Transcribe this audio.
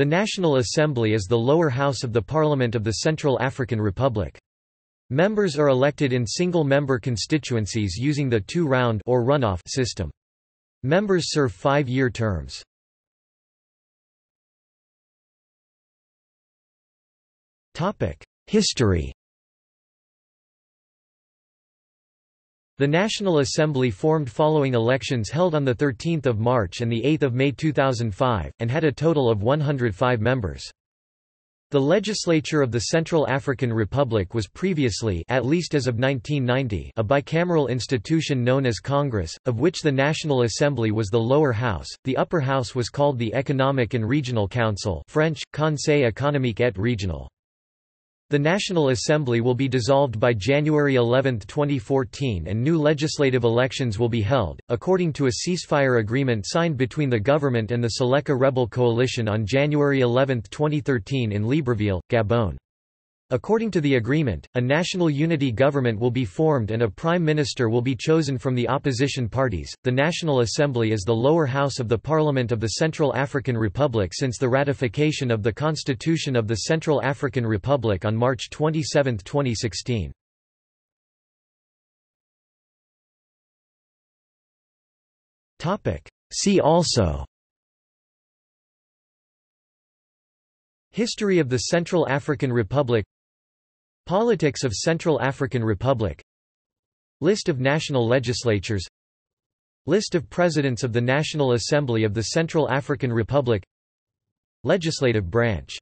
The National Assembly is the lower house of the Parliament of the Central African Republic. Members are elected in single-member constituencies using the two-round or runoff system. Members serve 5-year terms. History. The National Assembly formed following elections held on 13 March and 8 May 2005, and had a total of 105 members. The legislature of the Central African Republic was previously, at least as of 1990, a bicameral institution known as Congress, of which the National Assembly was the lower house. The upper house was called the Economic and Regional Council, French, Conseil économique et régional. The National Assembly will be dissolved by January 11, 2014, and new legislative elections will be held, according to a ceasefire agreement signed between the government and the Seleka rebel coalition on January 11, 2013 in Libreville, Gabon. According to the agreement, a national unity government will be formed and a prime minister will be chosen from the opposition parties. The National Assembly is the lower house of the Parliament of the Central African Republic since the ratification of the Constitution of the Central African Republic on March 27, 2016. Topic: See also. History of the Central African Republic. Politics of Central African Republic. List of national legislatures. List of presidents of the National Assembly of the Central African Republic. Legislative branch.